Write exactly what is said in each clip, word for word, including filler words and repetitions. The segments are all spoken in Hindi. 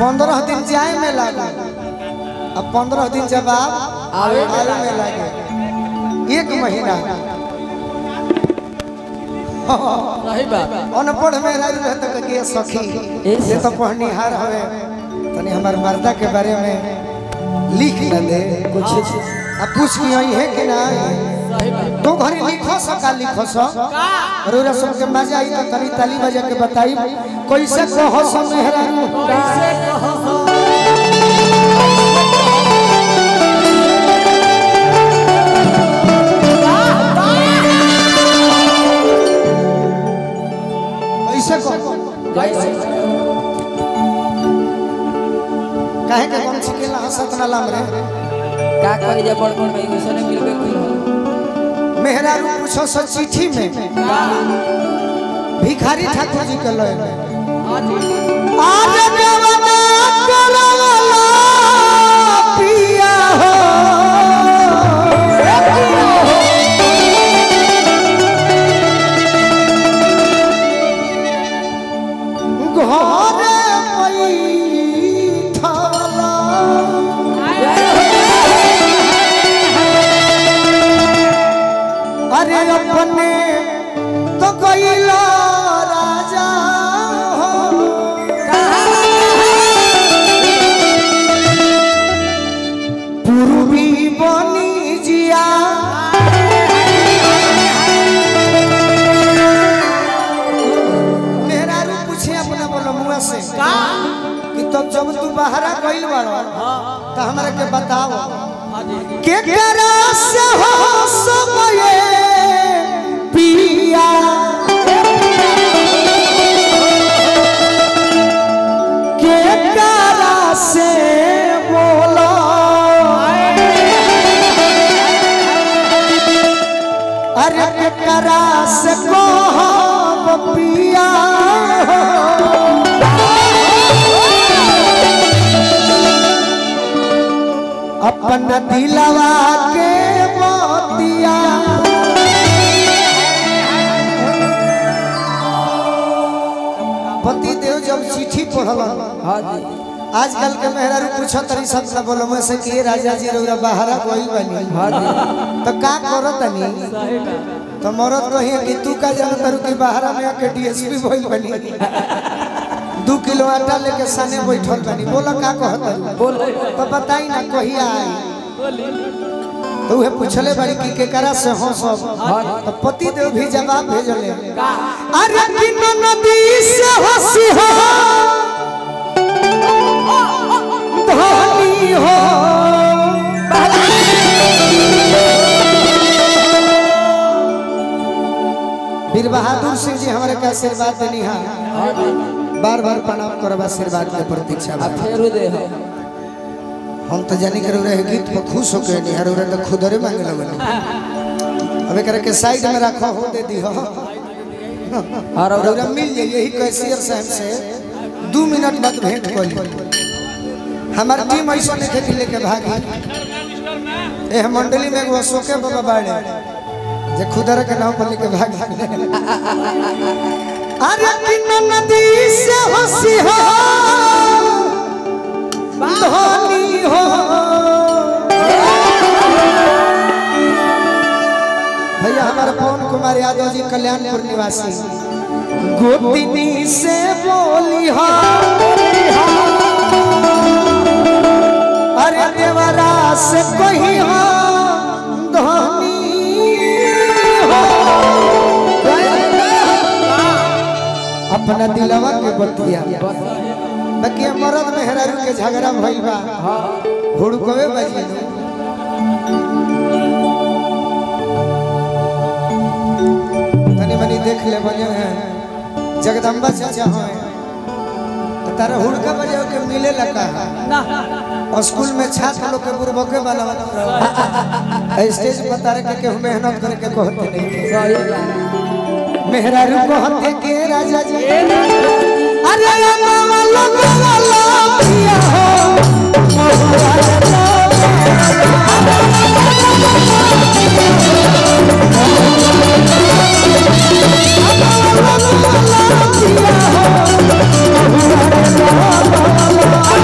पंद्रह दिन जाए में लगे, अब पंद्रह दिन जब आप आवे में लगे, एक महीना अनपढ़ में लगे सखी। ये तो पहनिहार हवे, तनी हमार मर्दा के बारे में लिख न दे कुछ, अब पूछ की है कि ना तो घरे लिखो सका लिखो सका रोरा सब के मजा आई। तो करी ताली बजा के बताई कैसे कहो समहरा कैसे कहो। काहे के बम छिके ला सतना लाम रे का करी जे बड़ बड़ भाई कैसे मिलबे कोई हो मेहरा रू पूछो स चिट्ठी में भिखारी ठाकुर जी के लय में आज देवता करवला पिया हो दिलवा के मोतिया पति देव जब चिट्ठी पढ़ल आजकल के मेहरा रू पूछो तरी सब सब बोलो में से कि राजा जी रोरा बाहरा कोई बनी तो का करो तनी तो मरद कही कि तू का जान तरू की बाहरा में के डीएसपी भइल बनी दो किलो आटा लेके साने बैठल बनी बोला का कहत बोल तो बताई ना कहिया आई तो उहे पूछले बड़ी कि केकरा से हो सब तो पति देव भी जवाब भेजले अरे कि नदी से हसी हो धनी हो वीर बहादुर सिंह जी हमारे का आशीर्वाद देनी है। बार बार प्रणाम करब आशीर्वाद के प्रतीक्षा में फेरू दे हो। हम तो जानी करो रहे गीत पर खुश होके निहारो रे तो खुदरे मांगे लगन अब एकरा के साइड में रखो हो दे दी हो और हमरा मिल जाए। यही कैशियर साहब से दो मिनट बाद भेंट कर ली। हमार टीम ऐसा नहीं थे लेके भागी ए मंडली में एगो अशोके बाबा बाड़े जे खुदरे के नाम पर लेके भाग अरे किन्ना नदी से हंसी हो धनी हो भैया हमारा पवन कुमार यादव जी कल्याणपुर निवासी गोपिनी से बोली हो अरे देवरा से कही हो धनी हो अपना दिलवा के बतिया बकिया मरद मेहरा के झगड़ा भइल बा हुड़कवे बजी तनी मनी देख ले बजे है जगदम्बा चाचा होए तारा हुड़का बजे के मिले लगा और स्कूल में छात्र लोग के बुरबके वाला स्टेज पर तारा के के मेहनत करके कहते नहीं मेहरा रू कहते के राजा जी अरे I'm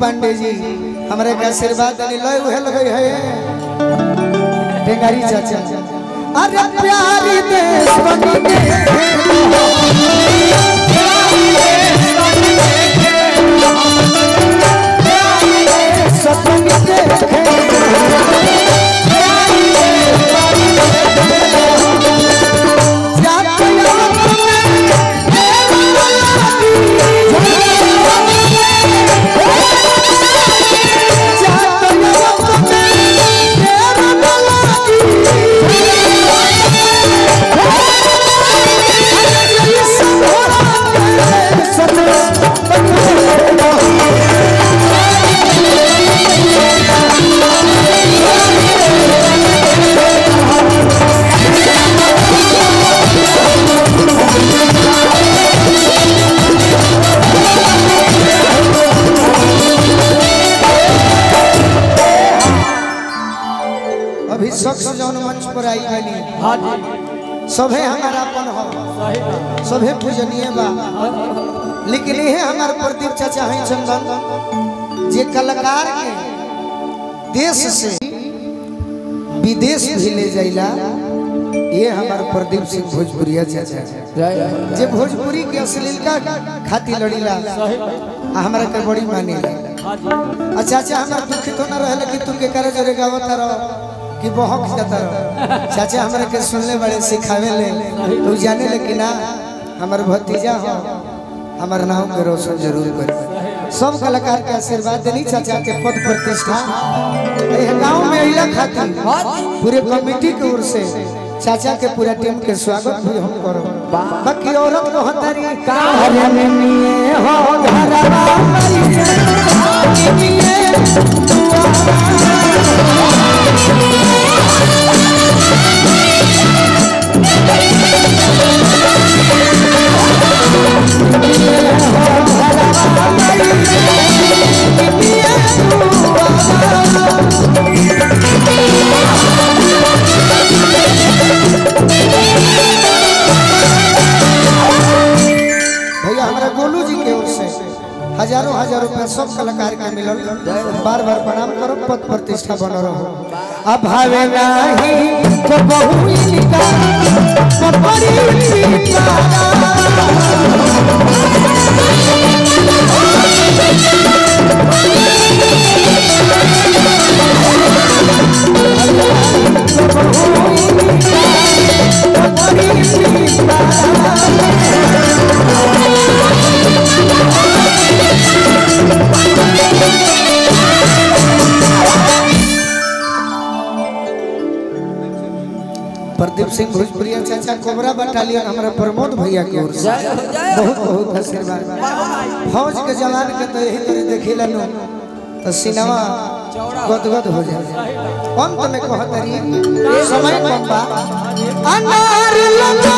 पांडे जी हमारे का आशीर्वाद देने लय उहल गई है भिखारी चाचा। अरे प्यारी देशबंधु सभे हमारा अपन हो, सभे पूजनीय बा, लेकिन ये हमार प्रदीप चाचा है चंदन जे कलाकार के देश से विदेश भी ले जाइला। ये हमार प्रदीप सिंह भोजपुरिया चाचा जे भोजपुरी के अश्लीलता खातिर लड़ीला हमारा के बड़ी माने। अच्छा अच्छा हमार दुखित होना रहला कि तुम के कारण जरे गावता रहो कि बहुत चाचा हमारे के सुनने वाले सिखावे ले तू जाने ले कि ना हमार भतीजा हो हमार नाम के रोशन जरूर कर। सब कलाकार के आशीर्वाद देनी चाचा के पद प्रतिष्ठा गाँव में अला खातिर पूरे कमेटी की ओर से चाचा के पूरा टीम के स्वागत भी हम करो। बाकी औरत को हतारी भैया हमारा गोलू जी के ओर से हजारों हजारों में सब कलाकार के मिलन बार बार प्रणाम करो पद प्रतिष्ठा बना रहो। अब भावे नहीं तो बहुई लिखा तो बड़ी प्रदीप सिंह भोजपुरिया चाचा कोबरा बटालियन हमारे प्रमोद भैया की ओर से बहुत बहुत आशीर्वाद। फौज के जवान के तो यही तरह देखे लो तो सिनेमा गदगद हो जाए। अंत में कहतरी समय कम बा अनार लगा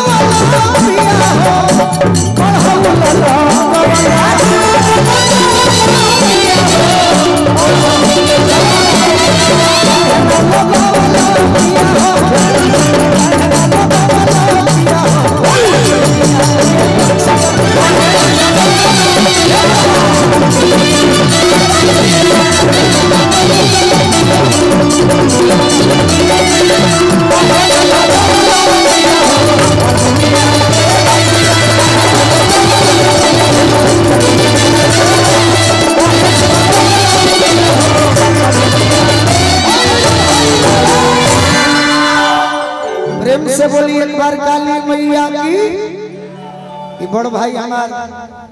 से बोली एक बार काली मैया की। बड़ भाई हमारा